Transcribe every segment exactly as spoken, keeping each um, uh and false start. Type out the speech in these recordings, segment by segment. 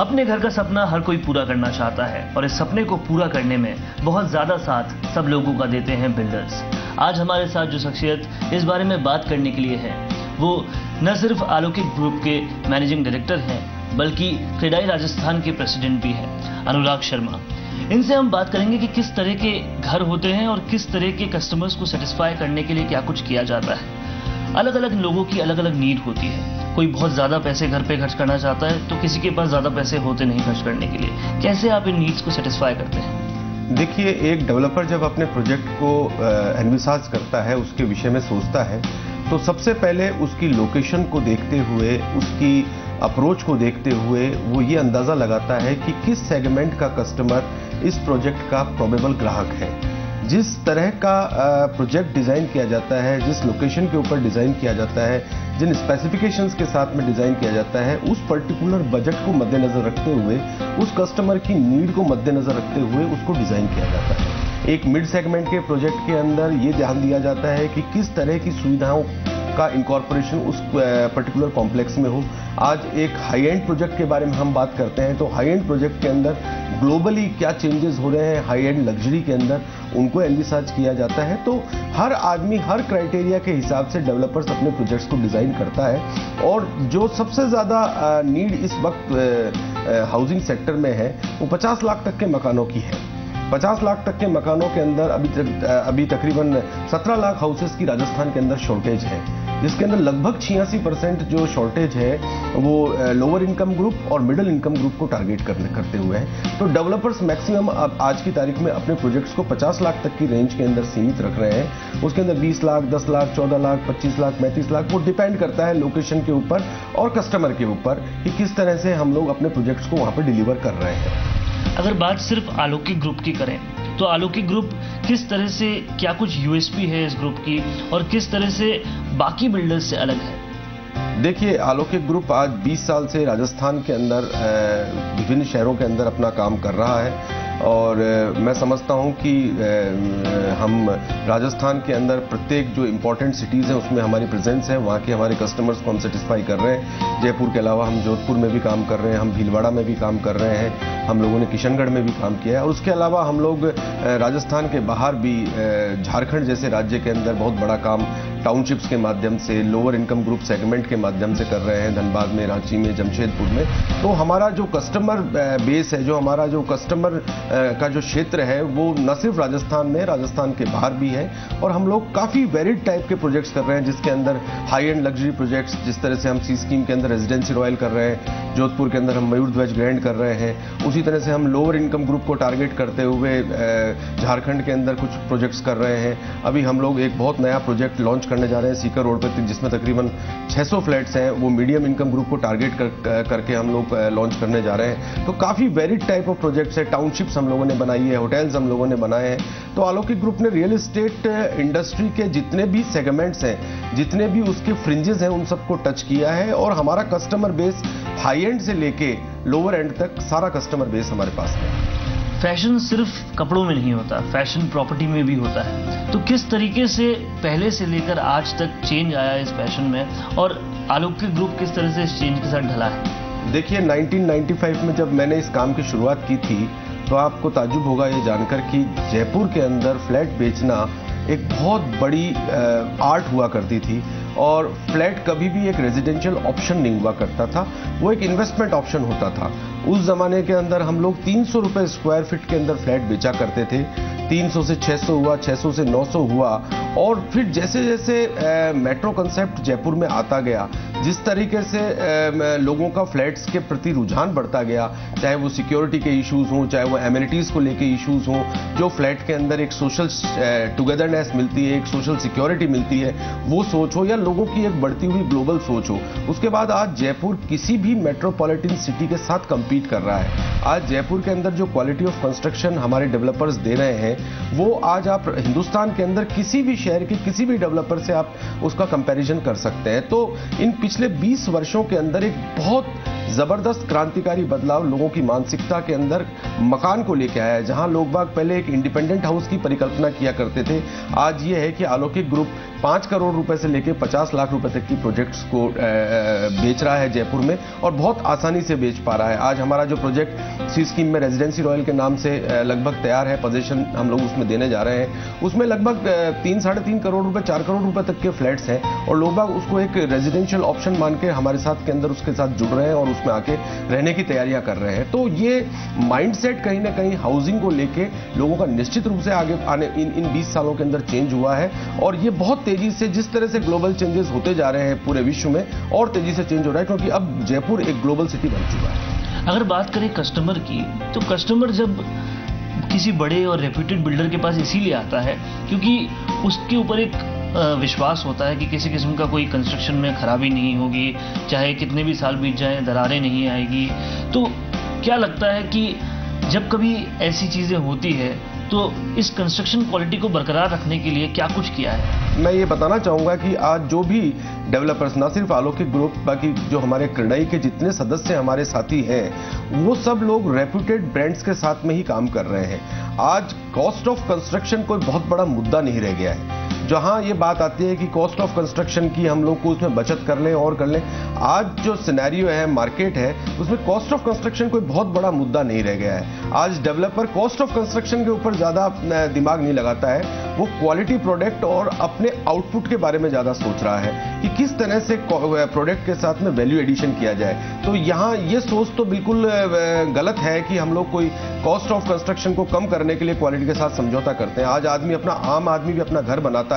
अपने घर का सपना हर कोई पूरा करना चाहता है और इस सपने को पूरा करने में बहुत ज्यादा साथ सब लोगों का देते हैं बिल्डर्स। आज हमारे साथ जो शख्सियत इस बारे में बात करने के लिए है वो न सिर्फ आलोक ग्रुप के मैनेजिंग डायरेक्टर हैं बल्कि क्रेडाई राजस्थान के प्रेसिडेंट भी हैं, अनुराग शर्मा। इनसे हम बात करेंगे कि किस तरह के घर होते हैं और किस तरह के कस्टमर्स को सेटिस्फाई करने के लिए क्या कुछ किया जाता है। अलग अलग लोगों की अलग अलग नीड होती है, कोई बहुत ज़्यादा पैसे घर पे खर्च करना चाहता है तो किसी के पास ज़्यादा पैसे होते नहीं खर्च करने के लिए। कैसे आप इन नीड्स को सेटिस्फाई करते हैं? देखिए, एक डेवलपर जब अपने प्रोजेक्ट को एनविसाज करता है, उसके विषय में सोचता है, तो सबसे पहले उसकी लोकेशन को देखते हुए, उसकी अप्रोच को देखते हुए वो ये अंदाज़ा लगाता है कि किस सेगमेंट का कस्टमर इस प्रोजेक्ट का प्रोबेबल ग्राहक है। जिस तरह का प्रोजेक्ट डिज़ाइन किया जाता है, जिस लोकेशन के ऊपर डिज़ाइन किया जाता है, जिन स्पेसिफिकेशंस के साथ में डिज़ाइन किया जाता है, उस पर्टिकुलर बजट को मद्देनज़र रखते हुए, उस कस्टमर की नीड को मद्देनज़र रखते हुए उसको डिज़ाइन किया जाता है। एक मिड सेगमेंट के प्रोजेक्ट के अंदर ये ध्यान दिया जाता है कि किस तरह की सुविधाओं का इंकॉर्पोरेशन उस पर्टिकुलर कॉम्प्लेक्स में हो। आज एक हाई एंड प्रोजेक्ट के बारे में हम बात करते हैं तो हाई एंड प्रोजेक्ट के अंदर ग्लोबली क्या चेंजेस हो रहे हैं, हाई एंड लग्जरी के अंदर उनको एनविसाज किया जाता है। तो हर आदमी हर क्राइटेरिया के हिसाब से डेवलपर्स अपने प्रोजेक्ट्स को डिज़ाइन करता है। और जो सबसे ज़्यादा नीड इस वक्त हाउसिंग सेक्टर में है वो पचास लाख तक के मकानों की है। पचास लाख तक के मकानों के अंदर अभी तक, अभी तकरीबन सत्रह लाख हाउसेस की राजस्थान के अंदर शॉर्टेज है, जिसके अंदर लगभग छियासी परसेंट जो शॉर्टेज है वो लोअर इनकम ग्रुप और मिडिल इनकम ग्रुप को टारगेट करने करते हुए हैं। तो डेवलपर्स मैक्सिमम अब आज की तारीख में अपने प्रोजेक्ट्स को पचास लाख तक की रेंज के अंदर सीमित रख रहे हैं। उसके अंदर बीस लाख, दस लाख, चौदह लाख, पच्चीस लाख, पैंतीस लाख, वो डिपेंड करता है लोकेशन के ऊपर और कस्टमर के ऊपर कि किस तरह से हम लोग अपने प्रोजेक्ट्स को वहाँ पर डिलीवर कर रहे हैं। अगर बात सिर्फ आलोकिक ग्रुप की करें तो आलोकिक ग्रुप किस तरह से, क्या कुछ यूएसपी है इस ग्रुप की और किस तरह से बाकी बिल्डर्स से अलग है? देखिए, आलोकिक ग्रुप आज बीस साल से राजस्थान के अंदर विभिन्न शहरों के अंदर अपना काम कर रहा है और मैं समझता हूं कि हम राजस्थान के अंदर प्रत्येक जो इम्पोर्टेंट सिटीज़ हैं उसमें हमारी प्रेजेंस है। वहाँ के हमारे कस्टमर्स को हम सेटिस्फाई कर रहे हैं। जयपुर के अलावा हम जोधपुर में भी काम कर रहे हैं, हम भीलवाड़ा में भी काम कर रहे हैं, हम लोगों ने किशनगढ़ में भी काम किया है। और उसके अलावा हम लोग राजस्थान के बाहर भी झारखंड जैसे राज्य के अंदर बहुत बड़ा काम टाउनशिप्स के माध्यम से, लोअर इनकम ग्रुप सेगमेंट के माध्यम से कर रहे हैं, धनबाद में, रांची में, जमशेदपुर में। तो हमारा जो कस्टमर बेस है, जो हमारा जो कस्टमर का जो क्षेत्र है वो न सिर्फ राजस्थान में, राजस्थान के बाहर भी है। और हम लोग काफ़ी वेरिड टाइप के प्रोजेक्ट्स कर रहे हैं, जिसके अंदर हाई एंड लग्जरी प्रोजेक्ट्स, जिस तरह से हम सी स्कीम के अंदर रेजिडेंसी रॉयल कर रहे हैं, जोधपुर के अंदर हम मयूर ध्वज ग्रैंड कर रहे हैं, उसी तरह से हम लोअर इनकम ग्रुप को टारगेट करते हुए झारखंड के अंदर कुछ प्रोजेक्ट्स कर रहे हैं। अभी हम लोग एक बहुत नया प्रोजेक्ट लॉन्च करने जा रहे हैं सीकर रोड पर, जिसमें तकरीबन छह सौ फ्लैट्स हैं, वो मीडियम इनकम ग्रुप को टारगेट कर, करके हम लोग लॉन्च करने जा रहे हैं। तो काफ़ी वेरिड टाइप ऑफ प्रोजेक्ट्स है। टाउनशिप्स हम लोगों ने बनाई है, होटल्स हम लोगों ने बनाए हैं। तो आलोकिक ग्रुप ने रियल इस्टेट इंडस्ट्री के जितने भी सेगमेंट्स हैं, जितने भी उसके फ्रिंजेस हैं, उन सबको टच किया है। और हमारा कस्टमर बेस हाई एंड से लेके लोअर एंड तक सारा कस्टमर बेस हमारे पास है। फैशन सिर्फ कपड़ों में नहीं होता, फैशन प्रॉपर्टी में भी होता है। तो किस तरीके से पहले से लेकर आज तक चेंज आया इस फैशन में और आलोकिक ग्रुप किस तरह से इस चेंज के साथ ढला है? देखिए, नाइनटीन नाइंटी फाइव में जब मैंने इस काम की शुरुआत की थी तो आपको ताजुब होगा ये जानकर कि जयपुर के अंदर फ्लैट बेचना एक बहुत बड़ी आर्ट हुआ करती थी और फ्लैट कभी भी एक रेजिडेंशियल ऑप्शन नहीं हुआ करता था, वो एक इन्वेस्टमेंट ऑप्शन होता था। उस ज़माने के अंदर हम लोग तीन सौ रुपये स्क्वायर फीट के अंदर फ्लैट बेचा करते थे। तीन सौ से छह सौ हुआ, छह सौ से नौ सौ हुआ और फिर जैसे जैसे मेट्रो कंसेप्ट जयपुर में आता गया, जिस तरीके से आ, लोगों का फ्लैट्स के प्रति रुझान बढ़ता गया, चाहे वो सिक्योरिटी के इश्यूज़ हों, चाहे वो एमिनिटीज़ को लेके इश्यूज़ हों, जो फ्लैट के अंदर एक सोशल टुगेदरनेस मिलती है, एक सोशल सिक्योरिटी मिलती है, वो सोच हो या लोगों की एक बढ़ती हुई ग्लोबल सोच हो, उसके बाद आज जयपुर किसी भी मेट्रोपॉलिटन सिटी के साथ कम्पीट कर रहा है। आज जयपुर के अंदर जो क्वालिटी ऑफ कंस्ट्रक्शन हमारे डेवलपर्स दे रहे हैं वो आज आप हिंदुस्तान के अंदर किसी भी शहर के किसी भी डेवलपर से आप उसका कंपैरिजन कर सकते हैं। तो इन पिछले बीस वर्षों के अंदर एक बहुत ज़बरदस्त क्रांतिकारी बदलाव लोगों की मानसिकता के अंदर मकान को लेकर आया है। जहां लोग बाग पहले एक इंडिपेंडेंट हाउस की परिकल्पना किया करते थे, आज ये है कि अलौकिक ग्रुप पाँच करोड़ रुपए से लेकर पचास लाख रुपए तक की प्रोजेक्ट्स को बेच रहा है जयपुर में, और बहुत आसानी से बेच पा रहा है। आज हमारा जो प्रोजेक्ट सी स्कीम में रेजिडेंसी रॉयल के नाम से लगभग तैयार है, पोजीशन हम लोग उसमें देने जा रहे हैं, उसमें लगभग तीन साढ़े तीन करोड़ रुपए चार करोड़ रुपए तक के फ्लैट्स हैं, और लोग बाग उसको एक रेजिडेंशियल ऑप्शन मान के हमारे साथ के अंदर उसके साथ जुड़ रहे हैं और उसमें आके रहने की तैयारियां कर रहे हैं। तो ये माइंडसेट कहीं ना कहीं हाउसिंग को लेके लोगों का निश्चित रूप से आगे आने इन इन बीस सालों के अंदर चेंज हुआ है, और ये बहुत तेजी से जिस तरह से ग्लोबल चेंजेस होते जा रहे हैं पूरे विश्व में, और तेजी से चेंज हो रहा है, क्योंकि अब जयपुर एक ग्लोबल सिटी बन चुका है। अगर बात करें कस्टमर की, तो कस्टमर जब किसी बड़े और रेप्यूटेड बिल्डर के पास इसीलिए आता है क्योंकि उसके ऊपर एक विश्वास होता है कि किसी किस्म का कोई कंस्ट्रक्शन में खराबी नहीं होगी, चाहे कितने भी साल बीत जाए दरारें नहीं आएगी। तो क्या लगता है कि जब कभी ऐसी चीज़ें होती है तो इस कंस्ट्रक्शन क्वालिटी को बरकरार रखने के लिए क्या कुछ किया है? मैं ये बताना चाहूँगा कि आज जो भी डेवलपर्स, ना सिर्फ अलौकिक ग्रुप, बाकी जो हमारे क्रेडाई के जितने सदस्य हमारे साथी हैं, वो सब लोग रेप्यूटेड ब्रांड्स के साथ में ही काम कर रहे हैं। आज कॉस्ट ऑफ कंस्ट्रक्शन कोई बहुत बड़ा मुद्दा नहीं रह गया है। जहां ये बात आती है कि कॉस्ट ऑफ कंस्ट्रक्शन की हम लोग को उसमें बचत कर लें और कर लें, आज जो सिनेरियो है, मार्केट है, उसमें कॉस्ट ऑफ कंस्ट्रक्शन कोई बहुत बड़ा मुद्दा नहीं रह गया है। आज डेवलपर कॉस्ट ऑफ कंस्ट्रक्शन के ऊपर ज़्यादा दिमाग नहीं लगाता है, वो क्वालिटी प्रोडक्ट और अपने आउटपुट के बारे में ज़्यादा सोच रहा है कि किस तरह से प्रोडक्ट के साथ में वैल्यू एडिशन किया जाए। तो यहाँ ये सोच तो बिल्कुल गलत है कि हम लोग कोई कॉस्ट ऑफ कंस्ट्रक्शन को कम करने के लिए क्वालिटी के साथ समझौता करते हैं। आज आदमी अपना आम आदमी भी अपना घर बनाता है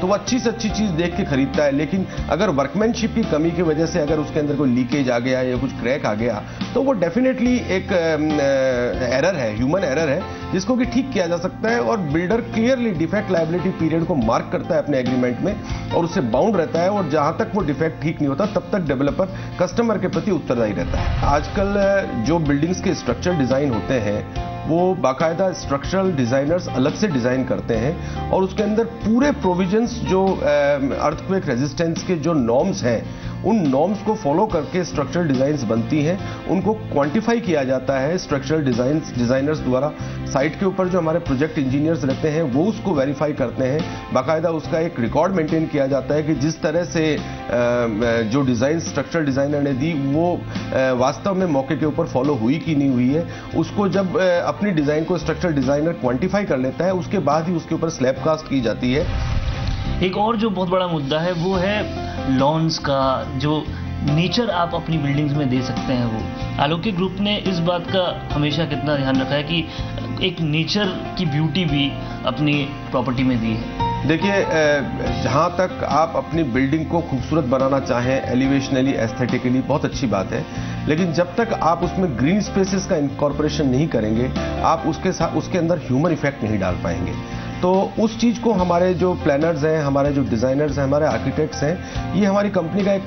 तो वो अच्छी से अच्छी चीज़ देख के खरीदता है, लेकिन अगर वर्कमैनशिप की कमी की वजह से अगर उसके अंदर कोई लीकेज आ गया या कुछ क्रैक आ गया तो वो डेफिनेटली एक एरर है, ह्यूमन एरर है, जिसको कि ठीक किया जा सकता है। और builder clearly defect liability period को मार्क करता है अपने एग्रीमेंट में और उससे बाउंड रहता है, और जहां तक वो डिफेक्ट ठीक नहीं होता तब तक डेवलपर कस्टमर के प्रति उत्तरदायी रहता है। आजकल जो बिल्डिंग्स के स्ट्रक्चर डिजाइन होते हैं वो बाकायदा स्ट्रक्चरल डिजाइनर्स अलग से डिजाइन करते हैं और उसके अंदर पूरे प्रोविजंस जो अर्थक्वेक रेजिस्टेंस के जो नॉर्म्स हैं उन नॉर्म्स को फॉलो करके स्ट्रक्चरल डिजाइंस बनती हैं, उनको क्वांटिफाई किया जाता है स्ट्रक्चरल डिजाइंस डिजाइनर्स द्वारा। साइट के ऊपर जो हमारे प्रोजेक्ट इंजीनियर्स रहते हैं वो उसको वेरीफाई करते हैं, बाकायदा उसका एक रिकॉर्ड मेंटेन किया जाता है कि जिस तरह से जो डिज़ाइन स्ट्रक्चरल डिजाइनर ने दी वो वास्तव में मौके के ऊपर फॉलो हुई कि नहीं हुई है। उसको जब अपनी डिज़ाइन को स्ट्रक्चरल डिजाइनर क्वांटिफाई कर लेता है उसके बाद ही उसके ऊपर स्लैब कास्ट की जाती है। एक और जो बहुत बड़ा मुद्दा है वो है लॉन्स का, जो नेचर आप अपनी बिल्डिंग्स में दे सकते हैं। वो अलौकिक ग्रुप ने इस बात का हमेशा कितना ध्यान रखा है कि एक नेचर की ब्यूटी भी अपनी प्रॉपर्टी में दी है। देखिए, जहाँ तक आप अपनी बिल्डिंग को खूबसूरत बनाना चाहें एलिवेशनली, एस्थेटिकली, बहुत अच्छी बात है, लेकिन जब तक आप उसमें ग्रीन स्पेसेस का इंकॉर्पोरेशन नहीं करेंगे आप उसके साथ उसके अंदर ह्यूमन इफेक्ट नहीं डाल पाएंगे। तो उस चीज़ को हमारे जो प्लानर्स हैं, हमारे जो डिज़ाइनर्स हैं, हमारे आर्किटेक्ट्स हैं, ये हमारी कंपनी का एक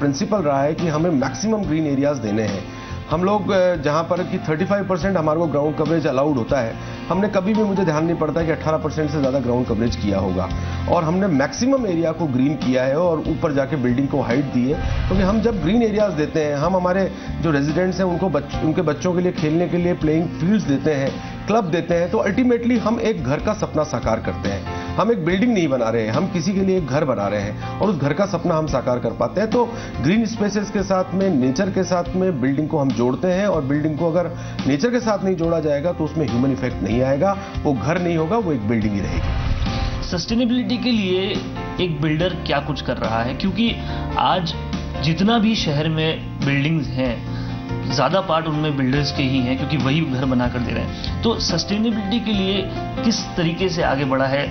प्रिंसिपल रहा है कि हमें मैक्सिमम ग्रीन एरियाज देने हैं। हम लोग जहाँ पर कि पैंतीस परसेंट हमारे को ग्राउंड कवरेज अलाउड होता है, हमने कभी भी, मुझे ध्यान नहीं पड़ता कि अठारह परसेंट से ज़्यादा ग्राउंड कवरेज किया होगा, और हमने मैक्सिमम एरिया को ग्रीन किया है और ऊपर जाके बिल्डिंग को हाइट दी है। क्योंकि हम जब ग्रीन एरियाज़ देते हैं, हम हमारे जो रेजिडेंट्स हैं उनको बच, उनके बच्चों के लिए खेलने के लिए प्लेइंग फील्ड्स देते हैं, क्लब देते हैं, तो अल्टीमेटली हम एक घर का सपना साकार करते हैं। हम एक बिल्डिंग नहीं बना रहे हैं, हम किसी के लिए एक घर बना रहे हैं और उस घर का सपना हम साकार कर पाते हैं। तो ग्रीन स्पेसेस के साथ में, नेचर के साथ में बिल्डिंग को हम जोड़ते हैं, और बिल्डिंग को अगर नेचर के साथ नहीं जोड़ा जाएगा तो उसमें ह्यूमन इफेक्ट नहीं आएगा, वो घर नहीं होगा, वो एक बिल्डिंग ही रहेगी। सस्टेनेबिलिटी के लिए एक बिल्डर क्या कुछ कर रहा है, क्योंकि आज जितना भी शहर में बिल्डिंग्स हैं ज़्यादा पार्ट उनमें बिल्डर्स के ही हैं, क्योंकि वही घर बना कर दे रहे हैं। तो सस्टेनेबिलिटी के लिए किस तरीके से आगे बढ़ा है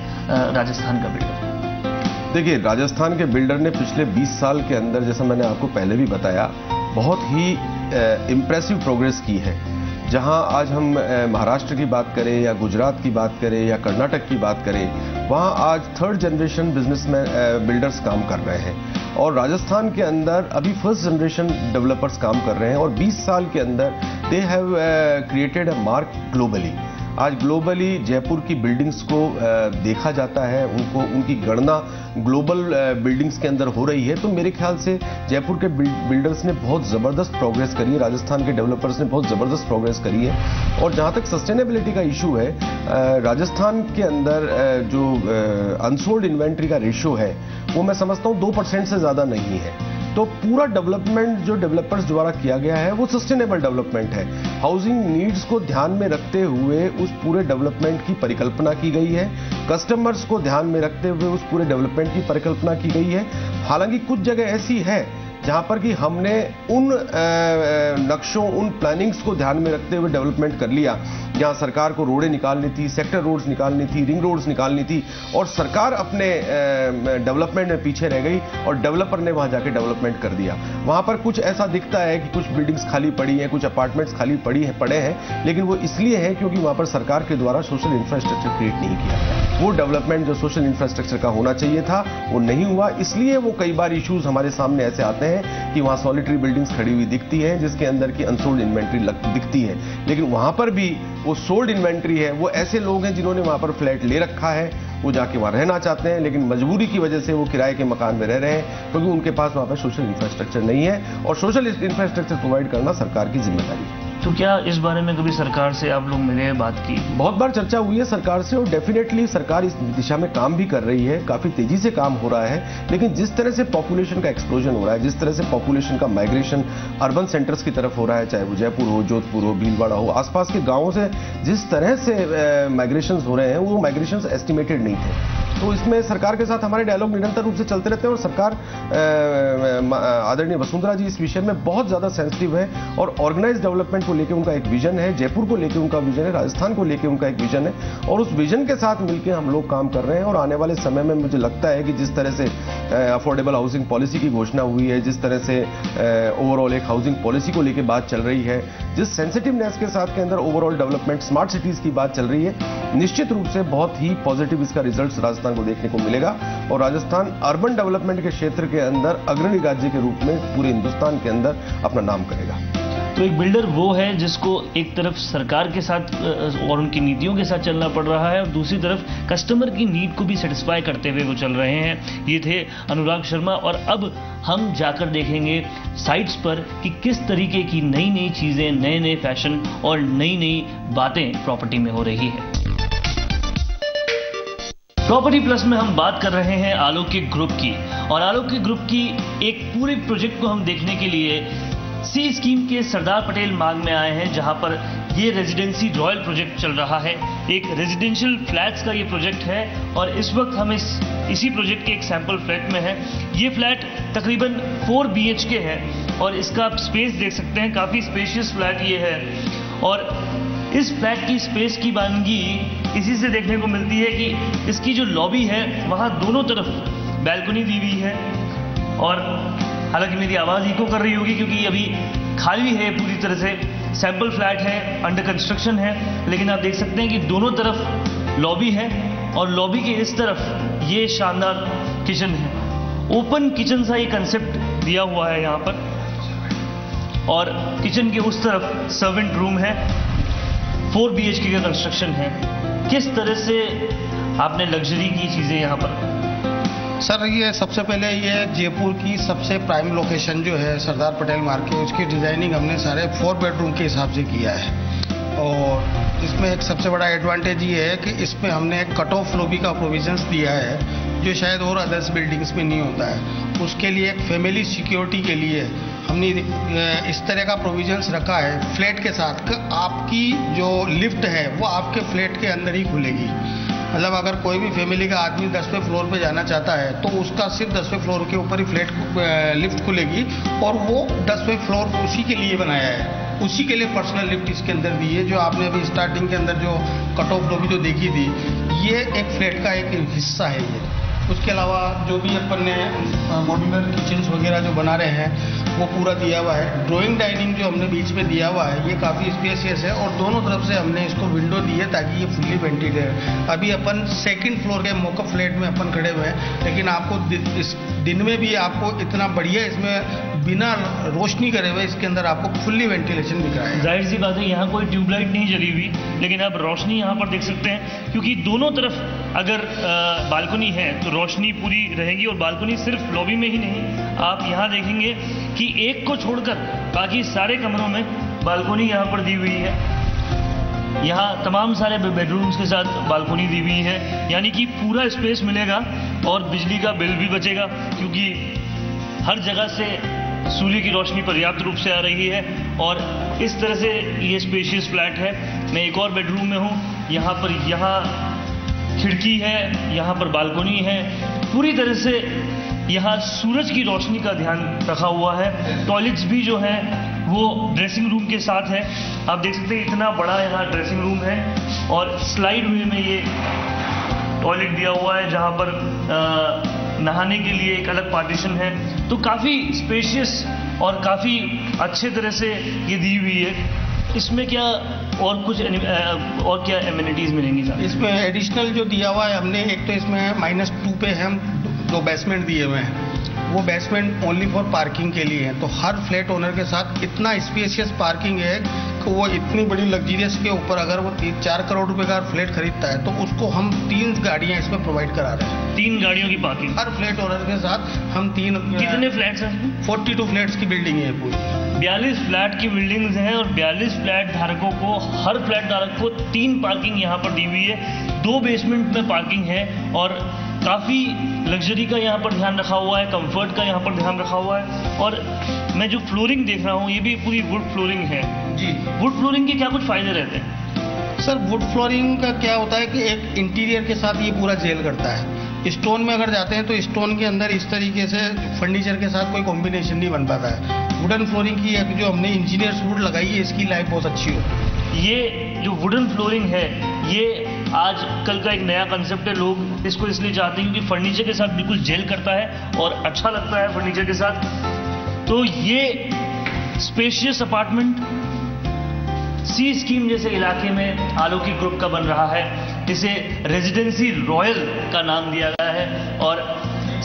राजस्थान का बिल्डर? देखिए, राजस्थान के बिल्डर ने पिछले बीस साल के अंदर, जैसा मैंने आपको पहले भी बताया, बहुत ही इम्प्रेसिव प्रोग्रेस की है। जहां आज हम महाराष्ट्र की बात करें या गुजरात की बात करें या कर्नाटक की बात करें, वहाँ आज थर्ड जनरेशन बिजनेसमैन बिल्डर्स काम कर रहे हैं, और राजस्थान के अंदर अभी फर्स्ट जनरेशन डेवलपर्स काम कर रहे हैं, और बीस साल के अंदर they have created a mark globally. आज ग्लोबली जयपुर की बिल्डिंग्स को देखा जाता है, उनको उनकी गणना ग्लोबल बिल्डिंग्स के अंदर हो रही है, तो मेरे ख्याल से जयपुर के बिल्डर्स ने बहुत ज़बरदस्त प्रोग्रेस करी है, राजस्थान के डेवलपर्स ने बहुत ज़बरदस्त प्रोग्रेस करी है। और जहाँ तक सस्टेनेबिलिटी का इशू है, राजस्थान के अंदर जो अनसोल्ड इन्वेंट्री का रेशियो है वो मैं समझता हूँ दो परसेंट से ज़्यादा नहीं है। तो पूरा डेवलपमेंट जो डेवलपर्स द्वारा किया गया है वो सस्टेनेबल डेवलपमेंट है। हाउसिंग नीड्स को ध्यान में रखते हुए उस पूरे डेवलपमेंट की परिकल्पना की गई है, कस्टमर्स को ध्यान में रखते हुए उस पूरे डेवलपमेंट की परिकल्पना की गई है। हालांकि कुछ जगह ऐसी है जहां पर कि हमने उन नक्शों, उन प्लानिंग्स को ध्यान में रखते हुए डेवलपमेंट कर लिया जहां सरकार को रोडें निकालनी थी, सेक्टर रोड्स निकालनी थी, रिंग रोड्स निकालनी थी, और सरकार अपने डेवलपमेंट में पीछे रह गई और डेवलपर ने वहां जाके डेवलपमेंट कर दिया। वहां पर कुछ ऐसा दिखता है कि कुछ बिल्डिंग्स खाली पड़ी हैं, कुछ अपार्टमेंट्स खाली पड़ी हैं, पड़े हैं, लेकिन वो इसलिए है क्योंकि वहां पर सरकार के द्वारा सोशल इंफ्रास्ट्रक्चर क्रिएट नहीं किया। वो डेवलपमेंट जो सोशल इंफ्रास्ट्रक्चर का होना चाहिए था वो नहीं हुआ, इसलिए वो कई बार इश्यूज हमारे सामने ऐसे आते हैं कि वहां सॉलिटरी बिल्डिंग्स खड़ी हुई दिखती है जिसके अंदर की अनसोल्ड इन्वेंट्री दिखती है, लेकिन वहां पर भी वो सोल्ड इन्वेंट्री है। वो ऐसे लोग हैं जिन्होंने वहां पर फ्लैट ले रखा है, वो जाके वहां रहना चाहते हैं, लेकिन मजबूरी की वजह से वो किराए के मकान में रह रहे हैं क्योंकि उनके पास वहां पर सोशल इंफ्रास्ट्रक्चर नहीं है, और सोशल इंफ्रास्ट्रक्चर प्रोवाइड करना सरकार की जिम्मेदारी है। तो क्या इस बारे में कभी सरकार से आप लोग मिले, बात की? बहुत बार चर्चा हुई है सरकार से, और डेफिनेटली सरकार इस दिशा में काम भी कर रही है, काफी तेजी से काम हो रहा है। लेकिन जिस तरह से पॉपुलेशन का एक्सप्लोजन हो रहा है, जिस तरह से पॉपुलेशन का माइग्रेशन अर्बन सेंटर्स की तरफ हो रहा है, चाहे वो जयपुर हो, जोधपुर हो, भीलवाड़ा हो, आसपास के गाँवों से जिस तरह से माइग्रेशन हो रहे हैं, वो माइग्रेशन एस्टिमेटेड नहीं थे। तो इसमें सरकार के साथ हमारे डायलॉग निरंतर रूप से चलते रहते हैं, और सरकार आदरणीय वसुंधरा जी इस विषय में बहुत ज़्यादा सेंसिटिव है, और ऑर्गेनाइज डेवलपमेंट को लेकर उनका एक विजन है, जयपुर को लेकर उनका विजन है, राजस्थान को लेकर उनका एक विजन है, और उस विजन के साथ मिलकर हम लोग काम कर रहे हैं। और आने वाले समय में मुझे लगता है कि जिस तरह से अफोर्डेबल हाउसिंग पॉलिसी की घोषणा हुई है, जिस तरह से ओवरऑल एक हाउसिंग पॉलिसी को लेकर बात चल रही है, जिस सेंसिटिवनेस के साथ के अंदर ओवरऑल डेवलपमेंट, स्मार्ट सिटीज़ की बात चल रही है, निश्चित रूप से बहुत ही पॉजिटिव इसका रिजल्ट राजस्थान को देखने को मिलेगा, और राजस्थान अर्बन डेवलपमेंट के क्षेत्र के अंदर अग्रणी राज्य के रूप में पूरे हिंदुस्तान के अंदर अपना नाम करेगा। तो एक बिल्डर वो है जिसको एक तरफ सरकार के साथ और उनकी नीतियों के साथ चलना पड़ रहा है, और दूसरी तरफ कस्टमर की नीड को भी सेटिस्फाई करते हुए वो चल रहे हैं। ये थे अनुराग शर्मा, और अब हम जाकर देखेंगे साइट्स पर कि किस तरीके की नई नई चीजें, नए नए फैशन और नई नई बातें प्रॉपर्टी में हो रही है। प्रॉपर्टी प्लस में हम बात कर रहे हैं आलोक के ग्रुप की, और आलोक के ग्रुप की एक पूरे प्रोजेक्ट को हम देखने के लिए सी स्कीम के सरदार पटेल मार्ग में आए हैं, जहां पर ये रेजिडेंसी रॉयल प्रोजेक्ट चल रहा है। एक रेजिडेंशियल फ्लैट्स का ये प्रोजेक्ट है, और इस वक्त हम इस इसी प्रोजेक्ट के एक सैंपल फ्लैट में हैं। ये फ्लैट तकरीबन फोर बी एच के है, और इसका आप स्पेस देख सकते हैं, काफ़ी स्पेशियस फ्लैट ये है, और इस फ्लैट की स्पेस की वानगी इसी से देखने को मिलती है कि इसकी जो लॉबी है वहाँ दोनों तरफ बैल्कनी दी हुई है। और हालांकि मेरी आवाज़ इको कर रही होगी क्योंकि अभी खाली है, पूरी तरह से सैंपल फ्लैट है, अंडर कंस्ट्रक्शन है, लेकिन आप देख सकते हैं कि दोनों तरफ लॉबी है, और लॉबी के इस तरफ ये शानदार किचन है, ओपन किचन सा ये कंसेप्ट दिया हुआ है यहाँ पर, और किचन के उस तरफ सर्वेंट रूम है। फोर बी एच के का कंस्ट्रक्शन है। किस तरह से आपने लग्जरी की चीज़ें यहाँ पर? सर ये सबसे पहले ये जयपुर की सबसे प्राइम लोकेशन जो है सरदार पटेल मार्ग की, उसकी डिज़ाइनिंग हमने सारे फोर बेडरूम के हिसाब से किया है, और इसमें एक सबसे बड़ा एडवांटेज ये है कि इसमें हमने एक कट ऑफ लॉबी का प्रोविजंस दिया है जो शायद और अदर्स बिल्डिंग्स में नहीं होता है। उसके लिए एक फैमिली सिक्योरिटी के लिए हमने इस तरह का प्रोविजंस रखा है फ्लैट के साथ कि आपकी जो लिफ्ट है वो आपके फ्लैट के अंदर ही खुलेगी। मतलब अगर कोई भी फैमिली का आदमी दसवें फ्लोर पे जाना चाहता है तो उसका सिर्फ दसवें फ्लोर के ऊपर ही फ्लैट लिफ्ट खुलेगी, और वो दसवें फ्लोर उसी के लिए बनाया है, उसी के लिए पर्सनल लिफ्ट इसके अंदर दी है। जो आपने अभी स्टार्टिंग के अंदर जो कट ऑफ लॉबी जो देखी थी, ये एक फ्लैट का एक हिस्सा है ये। उसके अलावा जो भी अपन ने मॉड्यूलर किचन्स वगैरह जो बना रहे हैं वो पूरा दिया हुआ है। ड्राइंग डाइनिंग जो हमने बीच में दिया हुआ है ये काफ़ी स्पेशियस है और दोनों तरफ से हमने इसको विंडो दी है ताकि ये फुल्ली वेंटिलेटेड है। अभी अपन सेकंड फ्लोर के मॉकअप फ्लैट में अपन खड़े हुए हैं, लेकिन आपको इस दिन में भी आपको इतना बढ़िया इसमें बिना रोशनी करे हुए इसके अंदर आपको फुल्ली वेंटिलेशन दिख रहा है। जाहिर सी बात है यहाँ कोई ट्यूबलाइट नहीं जली हुई, लेकिन आप रोशनी यहाँ पर देख सकते हैं क्योंकि दोनों तरफ अगर बालकनी है तो रोशनी पूरी रहेगी। और बालकनी सिर्फ लॉबी में ही नहीं, आप यहाँ देखेंगे कि एक को छोड़कर बाकी सारे कमरों में बालकोनी यहाँ पर दी हुई है। यहाँ तमाम सारे बेडरूम्स के साथ बालकोनी दी हुई है, यानी कि पूरा स्पेस मिलेगा और बिजली का बिल भी बचेगा क्योंकि हर जगह से सूर्य की रोशनी पर्याप्त रूप से आ रही है। और इस तरह से ये स्पेशियस फ्लैट है। मैं एक और बेडरूम में हूँ, यहाँ पर यहाँ खिड़की है, यहाँ पर बालकोनी है, पूरी तरह से यहाँ सूरज की रोशनी का ध्यान रखा हुआ है। टॉयलेट्स भी जो है वो ड्रेसिंग रूम के साथ है, आप देख सकते हैं इतना बड़ा यहाँ ड्रेसिंग रूम है। और स्लाइड वे में ये टॉयलेट दिया हुआ है जहाँ पर नहाने के लिए एक अलग पार्टीशन है। तो काफ़ी स्पेशियस और काफ़ी अच्छे तरह से ये दी हुई है। इसमें क्या और कुछ और क्या एमिनिटीज़ मिलेंगी सर? इसमें एडिशनल जो दिया हुआ है हमने, एक तो इसमें माइनस टू पे हम दो बेसमेंट दिए हुए हैं, वो बेसमेंट ओनली फॉर पार्किंग के लिए हैं। तो हर फ्लैट ओनर के साथ इतना स्पेशियस पार्किंग है कि वो इतनी बड़ी लग्जरियस के ऊपर अगर वो तीन चार करोड़ रुपए का फ्लैट खरीदता है तो उसको हम तीन गाड़ियाँ इसमें प्रोवाइड करा रहे हैं। तीन गाड़ियों की पार्किंग हर फ्लैट ओनर के साथ हम तीन। कितने फ्लैट्स हैं? फोर्टी टू फ्लैट्स की बिल्डिंग है पूरी, बयालीस फ्लैट की बिल्डिंग्स हैं। और बयालीस फ्लैट धारकों को, हर फ्लैट धारक को तीन पार्किंग यहाँ पर दी हुई है, दो बेसमेंट में पार्किंग है। और काफ़ी लग्जरी का यहाँ पर ध्यान रखा हुआ है, कंफर्ट का यहाँ पर ध्यान रखा हुआ है। और मैं जो फ्लोरिंग देख रहा हूँ ये भी पूरी वुड फ्लोरिंग है जी। वुड फ्लोरिंग के क्या कुछ फ़ायदे रहते हैं सर? वुड फ्लोरिंग का क्या होता है कि एक इंटीरियर के साथ ये पूरा जेल करता है। स्टोन में अगर जाते हैं तो स्टोन के अंदर इस तरीके से फर्नीचर के साथ कोई कॉम्बिनेशन नहीं बन पाता है। वुडन फ्लोरिंग की एक जो हमने इंजीनियर्स वुड लगाई है इसकी लाइफ बहुत अच्छी हो। ये जो वुडन फ्लोरिंग है ये आज कल का एक नया कंसेप्ट है, लोग इसको इसलिए चाहते हैं क्योंकि फर्नीचर के साथ बिल्कुल जेल करता है और अच्छा लगता है फर्नीचर के साथ। तो ये स्पेशियस अपार्टमेंट सी स्कीम जैसे इलाके में आलोकी ग्रुप का बन रहा है, इसे रेजिडेंसी रॉयल का नाम दिया गया है। और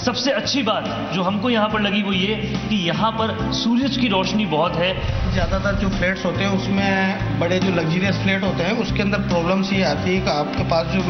सबसे अच्छी बात जो हमको यहाँ पर लगी वो ये कि यहाँ पर सूरज की रोशनी बहुत है। ज़्यादातर जो फ्लैट्स होते हैं उसमें बड़े जो लग्जरियस फ्लैट होते हैं उसके अंदर प्रॉब्लम्स ये आती है कि आपके पास जो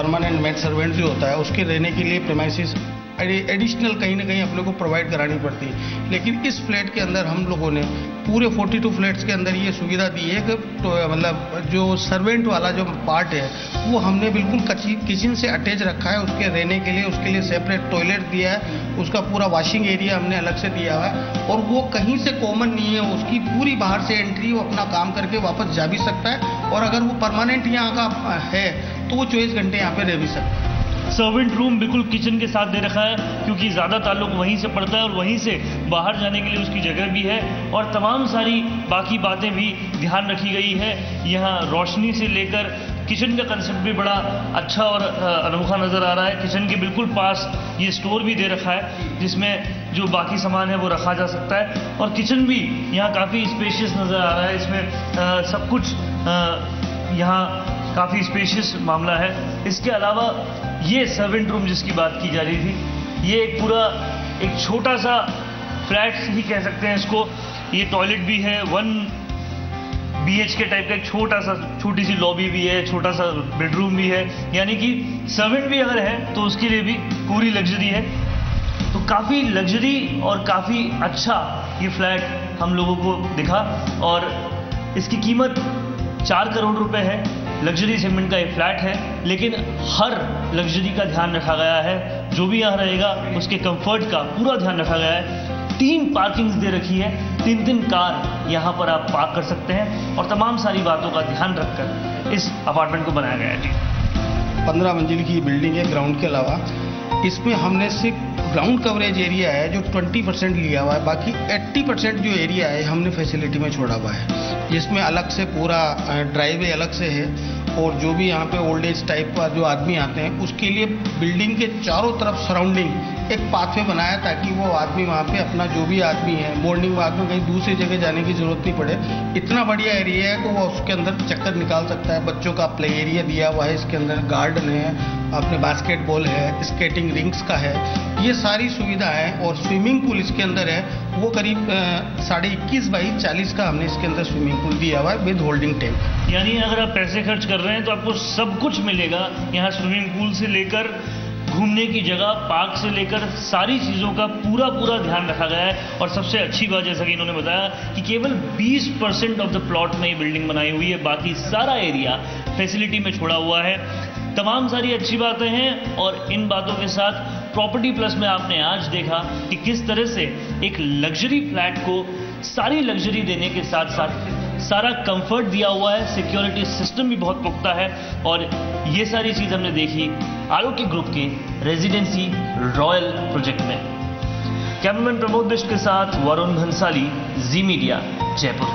परमानेंट मेड सर्वेंट जो होता है उसके रहने के लिए प्रेमाइसिस एडिशनल कहीं ना कहीं अपने को प्रोवाइड करानी पड़ती है। लेकिन इस फ्लैट के अंदर हम लोगों ने पूरे बयालीस फ्लैट्स के अंदर ये सुविधा दी है कि तो मतलब जो सर्वेंट वाला जो पार्ट है वो हमने बिल्कुल किचन से अटैच रखा है। उसके रहने के लिए उसके लिए सेपरेट टॉयलेट दिया है, उसका पूरा वॉशिंग एरिया हमने अलग से दिया है और वो कहीं से कॉमन नहीं है। उसकी पूरी बाहर से एंट्री, वो अपना काम करके वापस जा भी सकता है और अगर वो परमानेंट यहाँ का है तो वो चौबीस घंटे यहाँ पर रह भी सकता है। सर्वेंट रूम बिल्कुल किचन के साथ दे रखा है क्योंकि ज़्यादा ताल्लुक वहीं से पड़ता है और वहीं से बाहर जाने के लिए उसकी जगह भी है। और तमाम सारी बाकी बातें भी ध्यान रखी गई है। यहाँ रोशनी से लेकर किचन का कंसेप्ट भी बड़ा अच्छा और अनोखा नज़र आ रहा है। किचन के बिल्कुल पास ये स्टोर भी दे रखा है जिसमें जो बाकी सामान है वो रखा जा सकता है। और किचन भी यहाँ काफ़ी स्पेशियस नज़र आ रहा है, इसमें आ, सब कुछ यहाँ काफ़ी स्पेशियस मामला है। इसके अलावा ये सर्वेंट रूम जिसकी बात की जा रही थी, ये एक पूरा एक छोटा सा फ्लैट ही कह सकते हैं इसको। ये टॉयलेट भी है, वन बीएचके टाइप का एक छोटा सा, छोटी सी लॉबी भी है, छोटा सा बेडरूम भी है, यानी कि सर्वेंट भी अगर है तो उसके लिए भी पूरी लग्जरी है। तो काफ़ी लग्जरी और काफ़ी अच्छा ये फ्लैट हम लोगों को दिखा। और इसकी कीमत चार करोड़ रुपए है। लग्जरी सेगमेंट का एक फ्लैट है लेकिन हर लग्जरी का ध्यान रखा गया है। जो भी यहाँ रहेगा उसके कंफर्ट का पूरा ध्यान रखा गया है। तीन पार्किंग्स दे रखी है, तीन तीन कार यहाँ पर आप पार्क कर सकते हैं और तमाम सारी बातों का ध्यान रखकर इस अपार्टमेंट को बनाया गया है जी। पंद्रह मंजिल की बिल्डिंग है। ग्राउंड के अलावा इसमें हमने सिर्फ ग्राउंड कवरेज एरिया है जो बीस परसेंट लिया हुआ है, बाकी अस्सी परसेंट जो एरिया है हमने फैसिलिटी में छोड़ा हुआ है, जिसमें अलग से पूरा ड्राइवे अलग से है। और जो भी यहाँ पे ओल्ड एज टाइप का जो आदमी आते हैं उसके लिए बिल्डिंग के चारों तरफ सराउंडिंग एक पाथवे बनाया ताकि वो आदमी वहाँ पे अपना जो भी आदमी है मॉर्निंग वॉक में कहीं दूसरी जगह जाने की जरूरत नहीं पड़े। इतना बढ़िया एरिया है कि वो उसके अंदर चक्कर निकाल सकता है। बच्चों का प्ले एरिया दिया हुआ है, इसके अंदर गार्डन है, अपने बास्केटबॉल है, स्केटिंग रिंक्स का है, ये सारी सुविधा है। और स्विमिंग पूल इसके अंदर है, वो करीब साढ़े इक्कीस बाई चालीस का हमने इसके अंदर स्विमिंग पूल दिया हुआ है विद होल्डिंग टैंक। यानी अगर आप पैसे खर्च कर रहे हैं तो आपको सब कुछ मिलेगा यहाँ, स्विमिंग पूल से लेकर घूमने की जगह, पार्क से लेकर सारी चीज़ों का पूरा पूरा ध्यान रखा गया है। और सबसे अच्छी बात जैसा कि इन्होंने बताया कि केवल बीस परसेंट ऑफ द प्लॉट में ये बिल्डिंग बनाई हुई है, बाकी सारा एरिया फैसिलिटी में छोड़ा हुआ है। तमाम सारी अच्छी बातें हैं और इन बातों के साथ प्रॉपर्टी प्लस में आपने आज देखा कि किस तरह से एक लग्जरी फ्लैट को सारी लग्जरी देने के साथ साथ सारा कंफर्ट दिया हुआ है, सिक्योरिटी सिस्टम भी बहुत पुख्ता है। और ये सारी चीज़ हमने देखी आलोक के ग्रुप के रेजिडेंसी रॉयल प्रोजेक्ट में। कैमरामैन प्रमोद बिष्ट के साथ वरुण भंसाली, जी मीडिया, जयपुर।